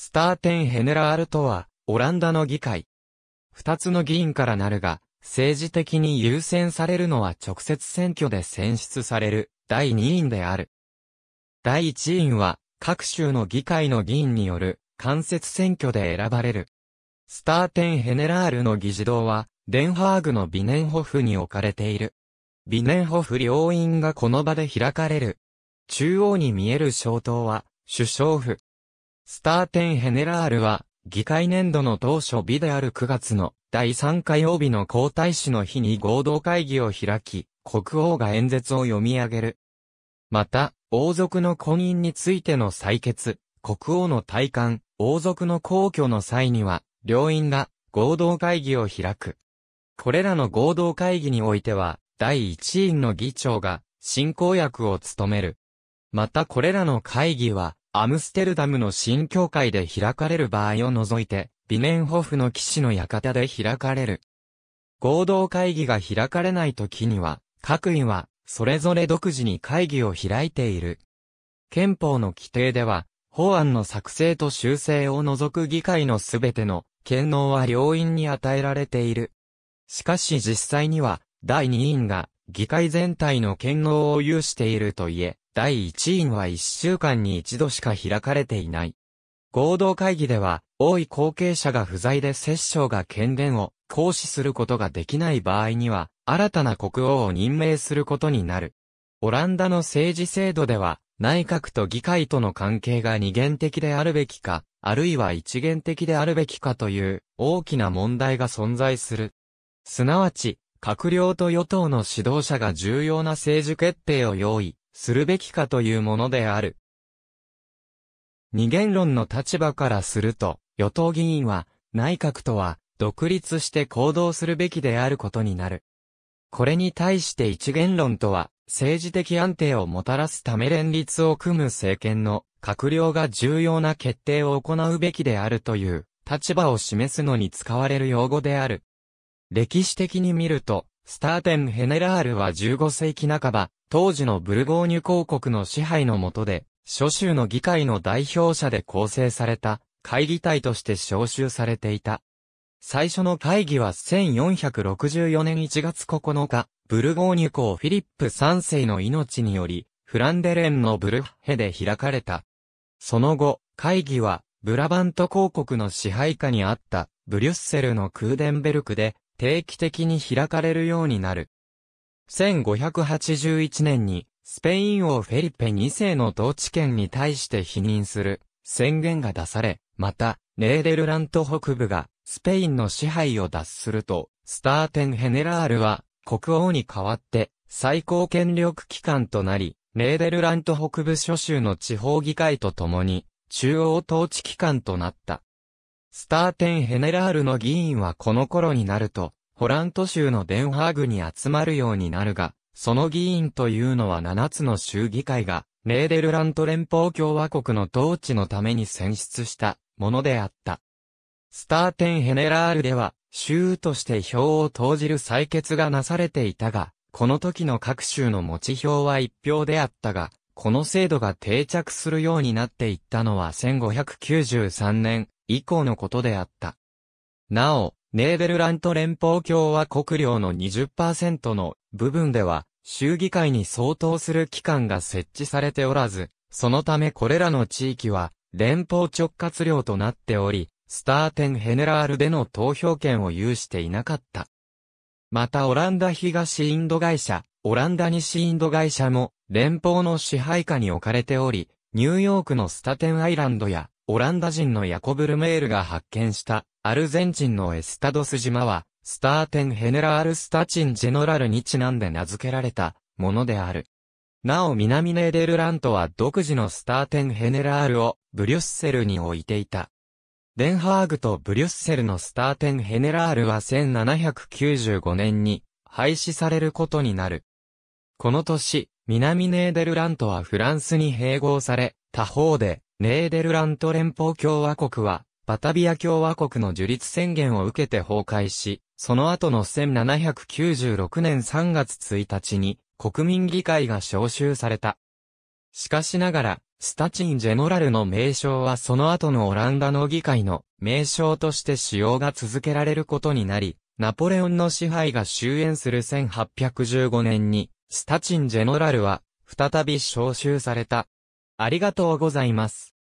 スターテン・ヘネラールとは、オランダの議会。二つの議員からなるが、政治的に優先されるのは直接選挙で選出される、第二院である。第一院は、各州の議会の議員による、間接選挙で選ばれる。スターテン・ヘネラールの議事堂は、デンハーグのビネンホフに置かれている。ビネンホフ両院がこの場で開かれる。中央に見える小塔は、首相府。スターテン・ヘネラールは、議会年度の当初日である9月の第3火曜日の皇太子の日に合同会議を開き、国王が演説を読み上げる。また、王族の婚姻についての採決、国王の戴冠、王族の皇居の際には、両院が合同会議を開く。これらの合同会議においては、第一院の議長が進行役を務める。またこれらの会議は、アムステルダムの新教会で開かれる場合を除いて、ビネンホフの騎士の館で開かれる。合同会議が開かれない時には、各院は、それぞれ独自に会議を開いている。憲法の規定では、法案の作成と修正を除く議会のすべての、権能は両院に与えられている。しかし実際には、第二院が、議会全体の権能を有しているといえ、第一院は1週間に1度しか開かれていない。合同会議では、王位後継者が不在で摂政が権限を行使することができない場合には、新たな国王を任命することになる。オランダの政治制度では、内閣と議会との関係が二元的であるべきか、あるいは一元的であるべきかという大きな問題が存在する。すなわち、閣僚と与党の指導者が重要な政治決定を用意。するべきかというものである。二元論の立場からすると、与党議員は、内閣とは、独立して行動するべきであることになる。これに対して一元論とは、政治的安定をもたらすため連立を組む政権の、閣僚が重要な決定を行うべきであるという、立場を示すのに使われる用語である。歴史的に見ると、スターテン・ヘネラールは15世紀半ば、当時のブルゴーニュ公国の支配の下で、諸州の議会の代表者で構成された、会議体として招集されていた。最初の会議は1464年1月9日、ブルゴーニュ公フィリップ3世の命により、フランデレンのブルッヘで開かれた。その後、会議は、ブラバント公国の支配下にあった、ブリュッセルのクーデンベルクで、定期的に開かれるようになる。1581年に、スペイン王フェリペ2世の統治権に対して否認する宣言が出され、また、ネーデルラント北部がスペインの支配を脱すると、スターテン・ヘネラールは国王に代わって最高権力機関となり、ネーデルラント北部諸州の地方議会とともに中央統治機関となった。スターテン・ヘネラールの議員はこの頃になると、ホラント州のデンハーグに集まるようになるが、その議員というのは7つの州議会が、ネーデルラント連邦共和国の統治のために選出したものであった。スターテン・ヘネラールでは、州として票を投じる採決がなされていたが、この時の各州の持ち票は1票であったが、この制度が定着するようになっていったのは1593年。以降のことであった。なお、ネーデルラント連邦共和国領の 20% の部分では、州議会に相当する機関が設置されておらず、そのためこれらの地域は、連邦直轄領となっており、スターテン・ヘネラールでの投票権を有していなかった。またオランダ東インド会社、オランダ西インド会社も、連邦の支配下に置かれており、ニューヨークのスタテンアイランドや、オランダ人のヤコブ・ルメールが発見したアルゼンチンのエスタドス島はスターテン・ヘネラール・スタチン・ジェノラルにちなんで名付けられたものである。なお南ネーデルラントは独自のスターテン・ヘネラールをブリュッセルに置いていた。デンハーグとブリュッセルのスターテン・ヘネラールは1795年に廃止されることになる。この年、南ネーデルラントはフランスに併合され、他方で、ネーデルラント連邦共和国は、バタビア共和国の樹立宣言を受けて崩壊し、その後の1796年3月1日に、国民議会が召集された。しかしながら、スタチン・ジェノラルの名称はその後のオランダの議会の名称として使用が続けられることになり、ナポレオンの支配が終焉する1815年に、スタチン・ジェノラルは再び召集された。ありがとうございます。